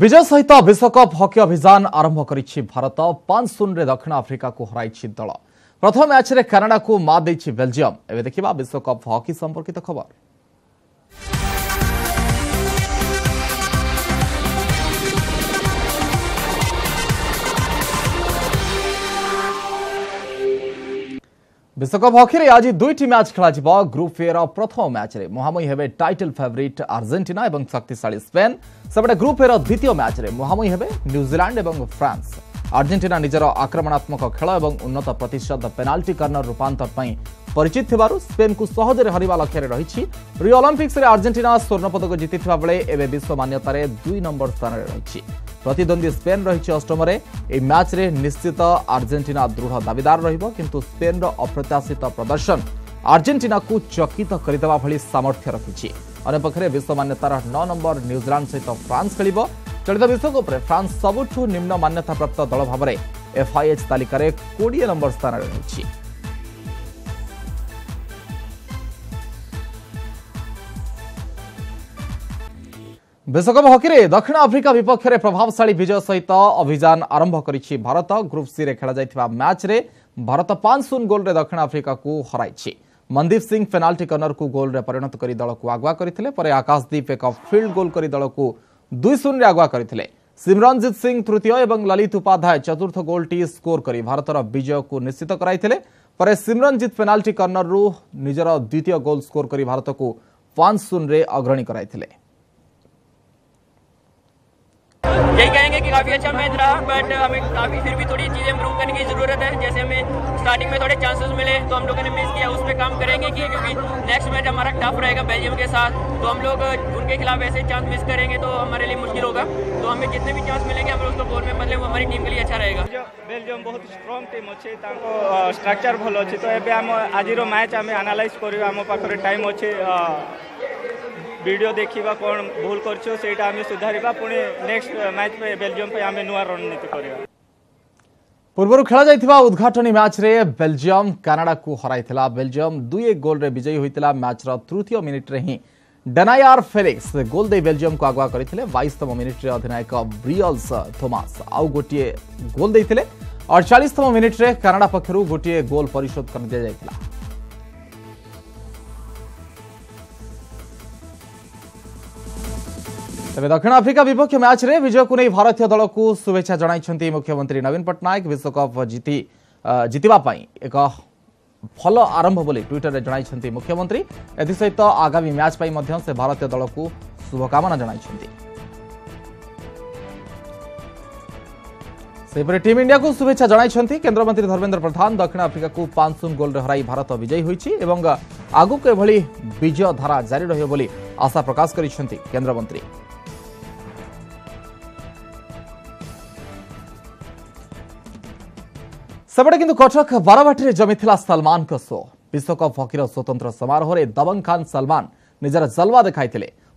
विजय सहित विश्वकप हॉकी अभियान आरंभ करिछि भारत। 5-0 दक्षिण आफ्रिका को हराइछि दल। प्रथम मैच रे कनाडा को मात दैछि बेल्जियम। एबे देखिबा विश्वकप हॉकी संपर्कित खबर। विश्वकप हॉकी रे आज दुईटी मैच खेल जाए। ग्रुप ए प्रथम मैच रे मुहांमुही हेबे टाइटल फेवरेट आर्जेंटीना और शक्तिशाली स्पेन। सेपटे ग्रुप ए द्वितीय मैच रे मुहांमुही हेबे न्यूजीलैंड और फ्रांस। आर्जेंटीना निजर आक्रमणात्मक खेल और उन्नत प्रतिशत पेनाल्टी कॉर्नर रूपांतर पर परिचित थिबारु स्पेन को सहजरे हरिबा लक्ष्य रे रहिछि। रियो ओलंपिक्स रे आर्जेंटीना स्वर्ण पदक जितिथिबा बेले एबे विश्व मान्यता रे 2 नंबर स्थान रे रहिछि। प्रतिद्वंदी स्पेन रही अष्टम। ए मैच रे निश्चित आर्जेंटीना दृढ़ दावेदार रहिबो किंतु स्पेन रो अप्रत्याशित प्रदर्शन आर्जेंटीना को चकित करदेवा भली सामर्थ्य रखिछि। अने पखरे विश्व मान्यतार 9 नंबर न्यूजीलैंड सहित फ्रांस खेलिबो। चलित विश्वकप रे फ्रांस सबुठु निम्न मान्यता प्राप्त दल भाबरे FIH तालिका रे 20 नंबर स्थान रे रहिछि। विश्वकप हॉकी रे दक्षिण आफ्रिका विपक्ष रे प्रभावशाली विजय सहित अभियान आरंभ करिछि भारत। ग्रुप सी रे खेला जाइथिबा मैच रे भारत 5-0 गोल रे दक्षिण आफ्रिका को हराइछि। मनदीप सिंह पेनाल्टी कॉर्नर को गोल रे परिणत करि दल को आगुआ करथिले। परे आकाशदीप एक फील्ड गोल करि दल को 2-0 रे आगुआ करथिले। सिमरनजीत सिंह तृतीय और ललित उपाध्याय चतुर्थ गोलटी स्कोर करि भारतर विजय को निश्चित कराइथिले। परे सिमरनजीत पेनाल्टी कॉर्नर रु निजर द्वितीय गोल स्कोर करि भारत को 5-0 रे अग्रणी कराइथिले। यही कहेंगे कि काफी अच्छा मैच रहा बट हमें काफी फिर भी थोड़ी चीजें इंप्रूव करने की जरूरत है। जैसे हमें स्टार्टिंग में थोड़े चांसेस मिले तो हम लोगों ने मिस किया, उस पर काम करेंगे कि क्योंकि नेक्स्ट मैच हमारा टफ रहेगा बेल्जियम के साथ, तो हम लोग उनके खिलाफ ऐसे चांस मिस करेंगे तो हमारे लिए मुश्किल होगा। तो हमें जितने भी चांस मिलेंगे हम उसको गोल में बदले वो हमारी टीम के लिए अच्छा रहेगा। बेल्जियम बहुत स्ट्रंग टीम अच्छे स्ट्रक्चर भल अच्छे तो ये आम आज मैच आम आनालाइज कर आम पाखे टाइम अच्छे वीडियो देखा कौन भूल कर सुधारिबा पुणे नेक्स्ट मैच पे बेल्जियम पे आमे नुआ रणनीति करिबा। पूर्व खेला जाइथिबा उद्घाटनी मैच रे बेल्जियम कनाडा को हराइथिला। बेल्जियम 2-1 गोल रे विजयी होइथिला। मैच रो तृतीय मिनिट रे ही डेनायर फेलिक्स गोल दे बेल्जियम को आगुआ करथिले। 22तम मिनिट रे अधिनायक ब्रियल्स थॉमस आउ गोटिए गोल दैथिले। 48तम मिनिट रे कनाडा पक्षरु गोटिए गोल परिशोध कर दिया जाइथिला। तबे दक्षिण आफ्रिका विपक्ष मैच रे विजय को नहीं भारतीय दल को शुभेच्छा जणाइछंती मुख्यमंत्री नवीन पटनायक। विश्वकप जितिबा पाई एक भल आरंभ बोली ट्विटर रे जणाइछंती मुख्यमंत्री। एथि सहित आगामी मैच पाई मध्य से भारतीय दल को शुभकामना जणाइछंती। सेपरे टीम इंडिया को शुभेच्छा जणाइछंती केंद्रमंत्री धर्मेंद्र प्रधान। दक्षिण आफ्रिका को 5-0 गोल रे हराई भारत विजयी होईछि एवं आगु के भली विजय धारा जारी रहियो बोली आशा प्रकाश करिछंती केंद्रमंत्री। सेपटे किंतु कटक बाराबाटी जमीला सलमान को शो। विश्वकप हॉकी स्वतंत्र समारोह में दबंग खान सलमान निजर जलवा देखाई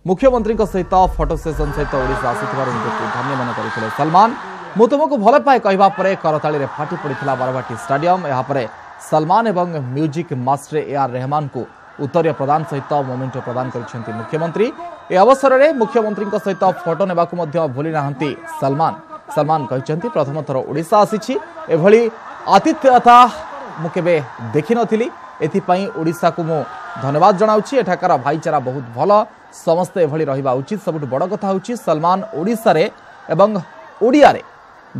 मुख्यमंत्री सहित फटो सेसन सहित ओडिशा आसुक धन्य मन करते सलमान। मु तुमको भल पाए कहवापर करताली फाटी पड़ा बाराबाटी स्टाडियम। यापर सलमान और म्यूजिक मास्टर A.R. रहमान को उत्तरीय प्रदान सहित मोमेंटो प्रदान कर मुख्यमंत्री। ए अवसर में मुख्यमंत्री सहित फटो ने भूली ना सलमान। सलमान कहते प्रथम थर ओडिशा आसी आतिथ्यता मु केबे देखि नथिली एथिपई ओडिशा को मु धन्यवाद जनाउछि। एठाकार भाईचारा बहुत भल समस्ते एभली रहिबा उचित। सबुठ बड़ कथा होछि सलमान ओडिशा रे एवं ओडिया रे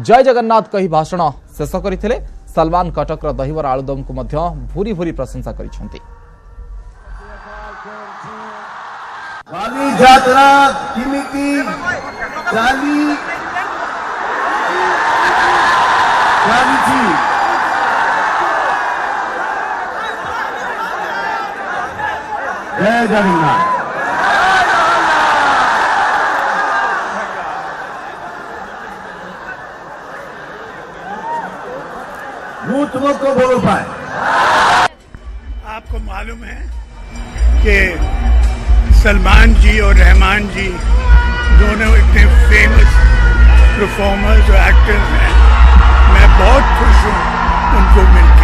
जय जगन्नाथ कही भाषण शेष करिथिले। सलमान कटक रो दहीवर आलुदम को मध्य भूरी भूरी प्रशंसा करिसंती। गाली यात्रा किमिति गाली गाली जी जय जगन्नाथ। मुँह तुमको बोलो पाए। आपको मालूम है कि सलमान जी और रहमान जी दोनों इतने फेमस परफॉर्मर्स और एक्टर्स हैं। मैं बहुत खुश हूँ उनको मिलकर।